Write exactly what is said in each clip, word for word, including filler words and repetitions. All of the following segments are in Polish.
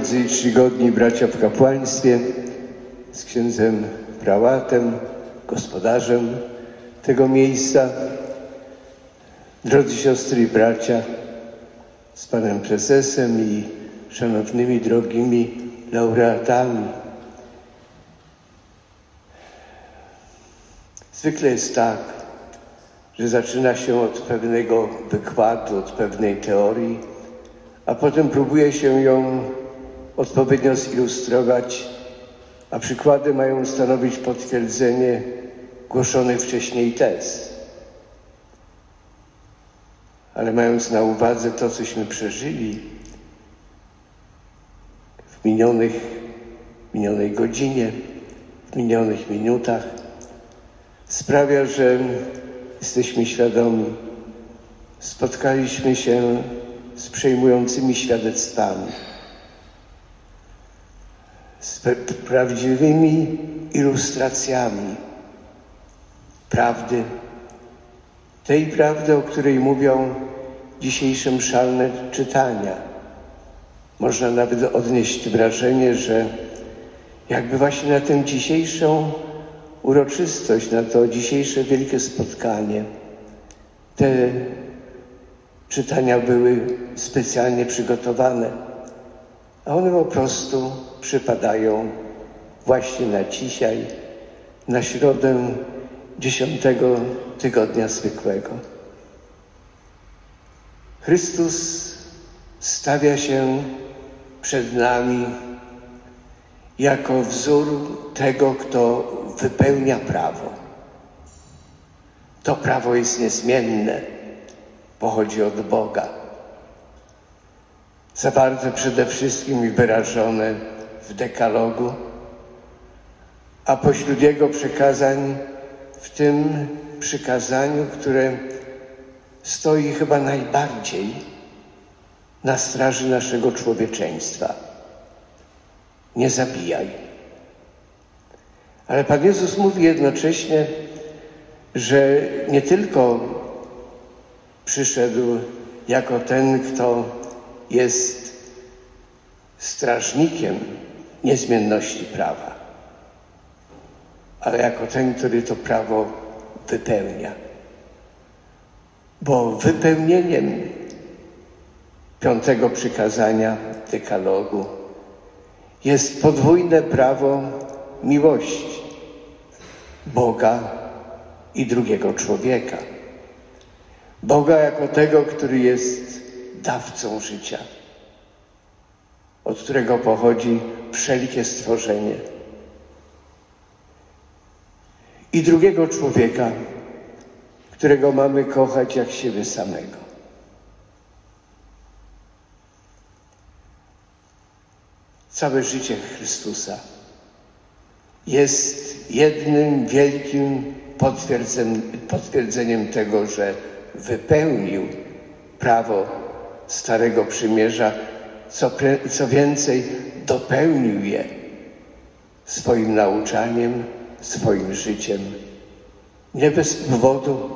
drodzy i czcigodni bracia w kapłaństwie, z księdzem prałatem, gospodarzem tego miejsca, drodzy siostry i bracia, z panem prezesem i szanownymi, drogimi laureatami. Zwykle jest tak, że zaczyna się od pewnego wykładu, od pewnej teorii, a potem próbuje się ją odpowiednio zilustrować, a przykłady mają stanowić potwierdzenie głoszonych wcześniej tez. Ale mając na uwadze to, cośmy przeżyli w minionych, minionej godzinie, w minionych minutach, sprawia, że jesteśmy świadomi. Spotkaliśmy się z przejmującymi świadectwami, z prawdziwymi ilustracjami prawdy, tej prawdy, o której mówią dzisiejsze mszalne czytania. Można nawet odnieść wrażenie, że jakby właśnie na tę dzisiejszą uroczystość, na to dzisiejsze wielkie spotkanie te czytania były specjalnie przygotowane, a one po prostu przypadają właśnie na dzisiaj, na środę dziesiątego tygodnia zwykłego. Chrystus stawia się przed nami jako wzór tego, kto wypełnia prawo. To prawo jest niezmienne, pochodzi od Boga. Zawarte przede wszystkim i wyrażone w dekalogu, a pośród jego przekazań, w tym przykazaniu, które stoi chyba najbardziej na straży naszego człowieczeństwa. Nie zabijaj. Ale Pan Jezus mówi jednocześnie, że nie tylko przyszedł jako ten, kto jest strażnikiem niezmienności prawa, ale jako ten, który to prawo wypełnia. Bo wypełnieniem piątego przykazania dekalogu jest podwójne prawo miłości Boga i drugiego człowieka. Boga jako tego, który jest dawcą życia, od którego pochodzi wszelkie stworzenie. I drugiego człowieka, którego mamy kochać jak siebie samego. Całe życie Chrystusa jest jednym wielkim potwierdzeniem tego, że wypełnił prawo Starego Przymierza, co, co więcej, dopełnił je swoim nauczaniem, swoim życiem. Nie bez powodu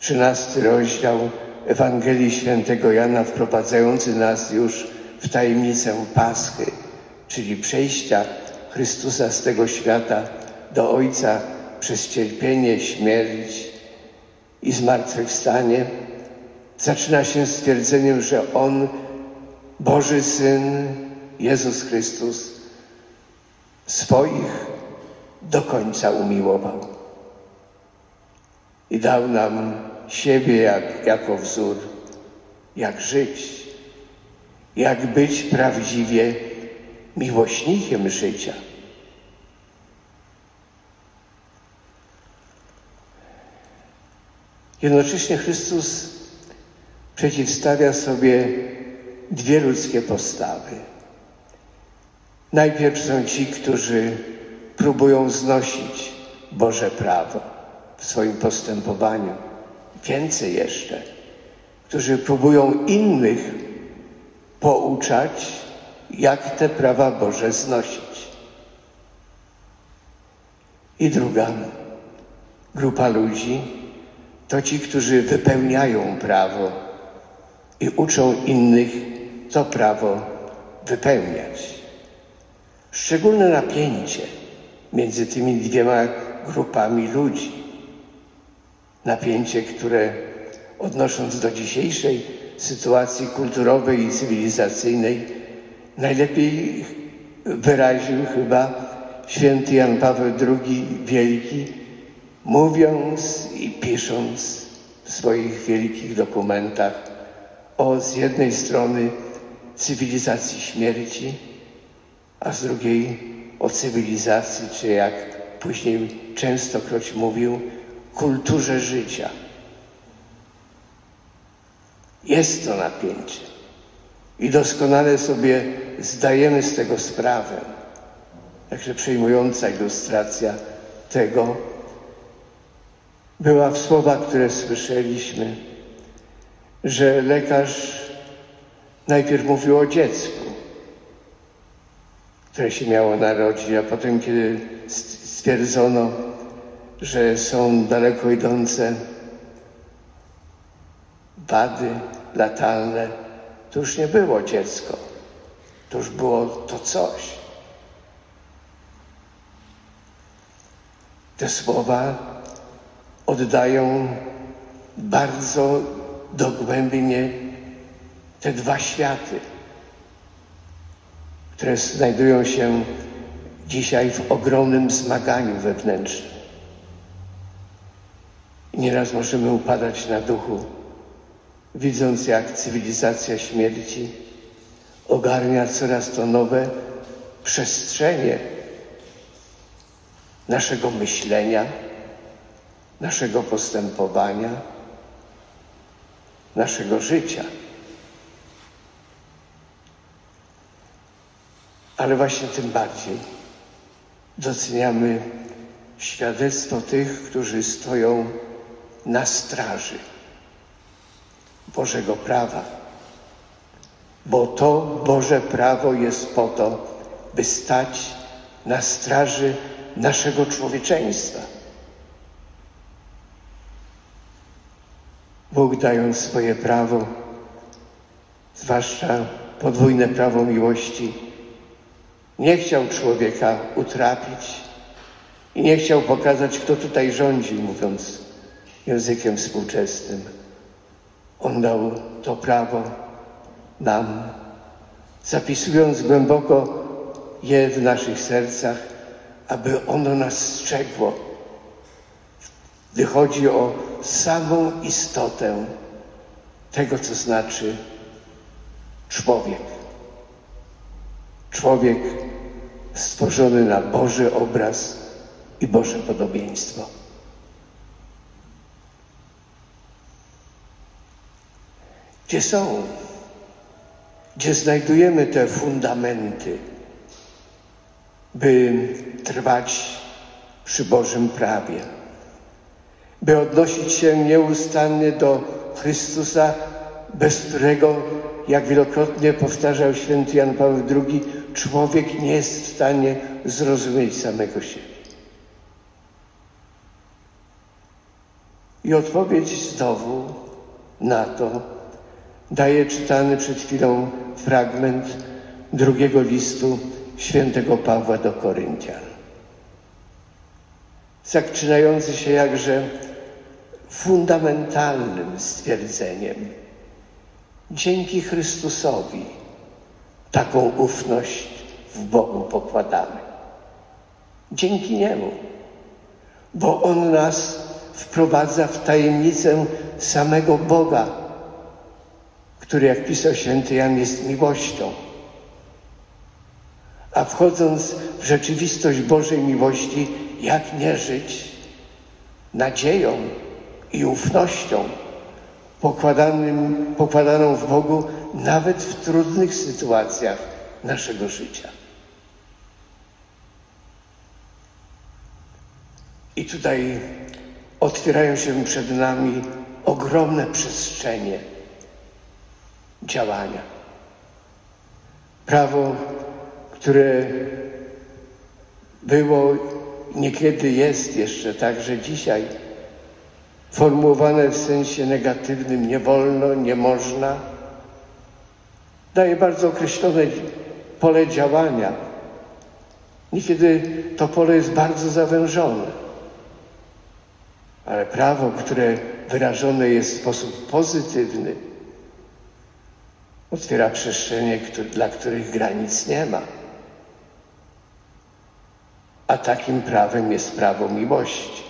trzynasty rozdział Ewangelii Świętego Jana, wprowadzający nas już w tajemnicę Paschy, czyli przejścia Chrystusa z tego świata do Ojca przez cierpienie, śmierć i zmartwychwstanie, zaczyna się stwierdzeniem, że On, Boży Syn, Jezus Chrystus, swoich do końca umiłował i dał nam siebie jak, jako wzór, jak żyć, jak być prawdziwie miłośnikiem życia. Jednocześnie Chrystus przeciwstawia sobie dwie ludzkie postawy. Najpierw są ci, którzy próbują znosić Boże prawo w swoim postępowaniu. Więcej jeszcze, którzy próbują innych pouczać, jak te prawa Boże znosić. I druga grupa ludzi to ci, którzy wypełniają prawo i uczą innych, to prawo wypełniać. Szczególne napięcie między tymi dwiema grupami ludzi. Napięcie, które odnosząc do dzisiejszej sytuacji kulturowej i cywilizacyjnej najlepiej wyraził chyba święty Jan Paweł drugi Wielki, mówiąc i pisząc w swoich wielkich dokumentach o z jednej strony cywilizacji śmierci, a z drugiej o cywilizacji, czy jak później częstokroć mówił, kulturze życia. Jest to napięcie i doskonale sobie zdajemy z tego sprawę. Także przejmująca ilustracja tego była w słowach, które słyszeliśmy, że lekarz najpierw mówił o dziecku, które się miało narodzić, a potem, kiedy stwierdzono, że są daleko idące wady latalne, to już nie było dziecko, to już było to coś. Te słowa oddają bardzo dogłębnie te dwa światy, które znajdują się dzisiaj w ogromnym zmaganiu wewnętrznym. I nieraz możemy upadać na duchu, widząc, jak cywilizacja śmierci ogarnia coraz to nowe przestrzenie naszego myślenia, naszego postępowania, naszego życia. Ale właśnie tym bardziej doceniamy świadectwo tych, którzy stoją na straży Bożego prawa, bo to Boże prawo jest po to, by stać na straży naszego człowieczeństwa. Bóg, dając swoje prawo, zwłaszcza podwójne prawo miłości, nie chciał człowieka utrapić i nie chciał pokazać, kto tutaj rządzi, mówiąc językiem współczesnym. On dał to prawo nam, zapisując głęboko je w naszych sercach, aby ono nas strzegło, gdy chodzi o samą istotę tego, co znaczy człowiek. Człowiek stworzony na Boży obraz i Boże podobieństwo. Gdzie są, gdzie znajdujemy te fundamenty, by trwać przy Bożym prawie, by odnosić się nieustannie do Chrystusa, bez którego, jak wielokrotnie powtarzał święty Jan Paweł drugi, człowiek nie jest w stanie zrozumieć samego siebie. I odpowiedź znowu na to daje czytany przed chwilą fragment drugiego listu świętego Pawła do Koryntian, zaczynający się jakże fundamentalnym stwierdzeniem. Dzięki Chrystusowi taką ufność w Bogu pokładamy. Dzięki Niemu, bo On nas wprowadza w tajemnicę samego Boga, który, jak pisał święty Jan, jest miłością. A wchodząc w rzeczywistość Bożej miłości, jak nie żyć nadzieją i ufnością pokładanym, pokładaną w Bogu nawet w trudnych sytuacjach naszego życia. I tutaj otwierają się przed nami ogromne przestrzenie działania. Prawo, które było, niekiedy jest jeszcze także dzisiaj, formułowane w sensie negatywnym: nie wolno, nie można, daje bardzo określone pole działania. Niekiedy to pole jest bardzo zawężone, ale prawo, które wyrażone jest w sposób pozytywny, otwiera przestrzenie, dla których granic nie ma. A takim prawem jest prawo miłości.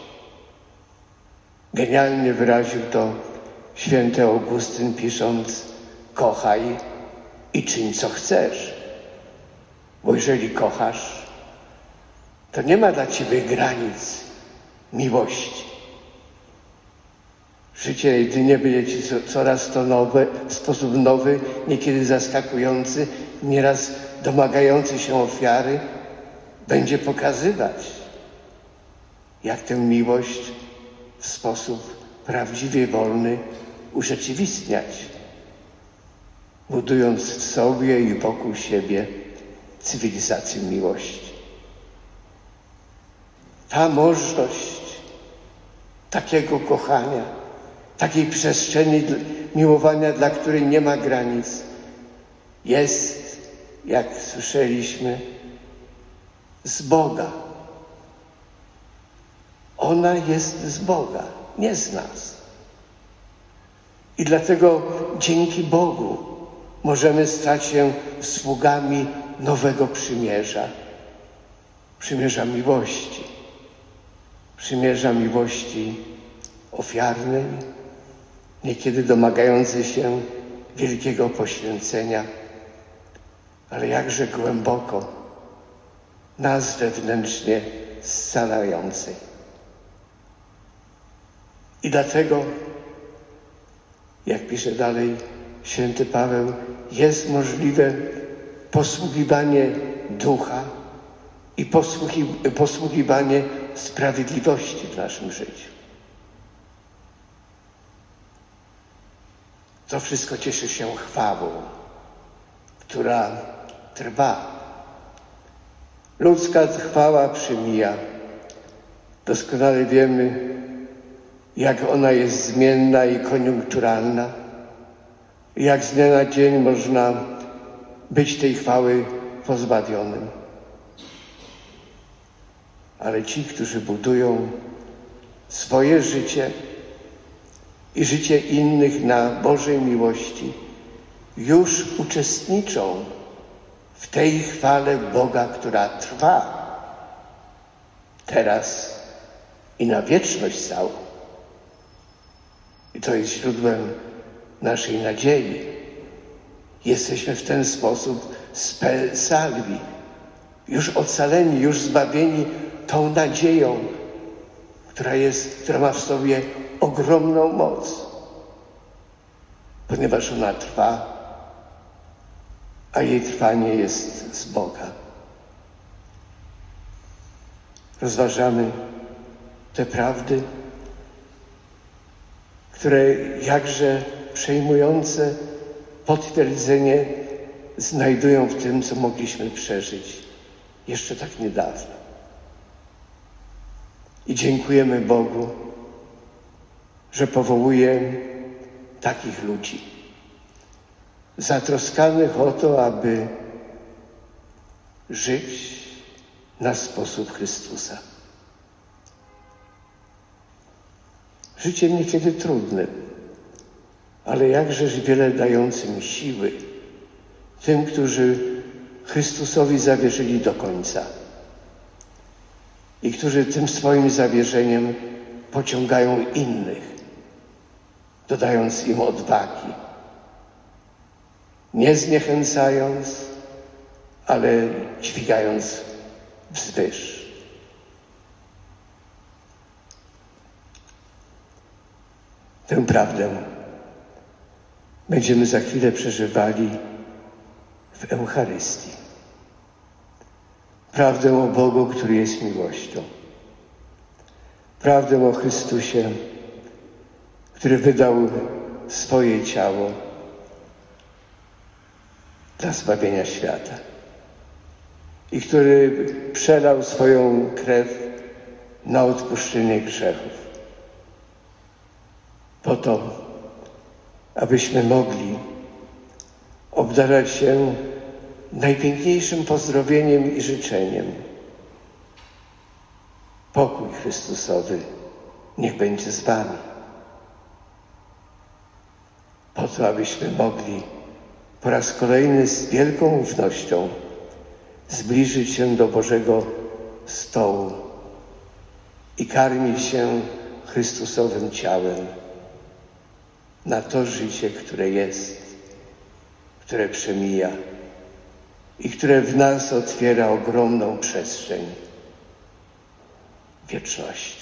Genialnie wyraził to święty Augustyn, pisząc: kochaj i czyń, co chcesz. Bo jeżeli kochasz, to nie ma dla ciebie granic miłości. Życie jedynie będzie ci coraz to nowe, w sposób nowy, niekiedy zaskakujący, nieraz domagający się ofiary, będzie pokazywać, jak tę miłość w sposób prawdziwie wolny urzeczywistniać, budując w sobie i wokół siebie cywilizację miłości. Ta możliwość takiego kochania, takiej przestrzeni miłowania, dla której nie ma granic, jest, jak słyszeliśmy, z Boga. Ona jest z Boga, nie z nas. I dlatego dzięki Bogu możemy stać się sługami nowego przymierza. Przymierza miłości. Przymierza miłości ofiarnej, niekiedy domagającej się wielkiego poświęcenia, ale jakże głęboko nas wewnętrznie scalającej. I dlatego, jak pisze dalej święty Paweł, jest możliwe posługiwanie ducha i posługiwanie sprawiedliwości w naszym życiu. To wszystko cieszy się chwałą, która trwa. Ludzka chwała przemija. Doskonale wiemy, jak ona jest zmienna i koniunkturalna. Jak z dnia na dzień można być tej chwały pozbawionym. Ale ci, którzy budują swoje życie i życie innych na Bożej miłości, już uczestniczą w tej chwale Boga, która trwa teraz i na wieczność całą. I to jest źródłem naszej nadziei. Jesteśmy w ten sposób spe salvi, już ocaleni, już zbawieni tą nadzieją, która jest, która ma w sobie ogromną moc, ponieważ ona trwa, a jej trwanie jest z Boga. Rozważamy te prawdy, które jakże przejmujące potwierdzenie znajdują w tym, co mogliśmy przeżyć jeszcze tak niedawno. I dziękujemy Bogu, że powołuje takich ludzi, zatroskanych o to, aby żyć na sposób Chrystusa. Życie niekiedy trudne, ale jakżeż wiele dającym siły tym, którzy Chrystusowi zawierzyli do końca i którzy tym swoim zawierzeniem pociągają innych, dodając im odwagi, nie zniechęcając, ale dźwigając wzwyż. Tę prawdę będziemy za chwilę przeżywali w Eucharystii. Prawdę o Bogu, który jest miłością. Prawdę o Chrystusie, który wydał swoje ciało dla zbawienia świata i który przelał swoją krew na odpuszczenie grzechów, po to, abyśmy mogli obdarza się najpiękniejszym pozdrowieniem i życzeniem. Pokój Chrystusowy niech będzie z wami. Po to, abyśmy mogli po raz kolejny z wielką ufnością zbliżyć się do Bożego stołu i karmić się Chrystusowym ciałem na to życie, które jest, które przemija i które w nas otwiera ogromną przestrzeń wieczności.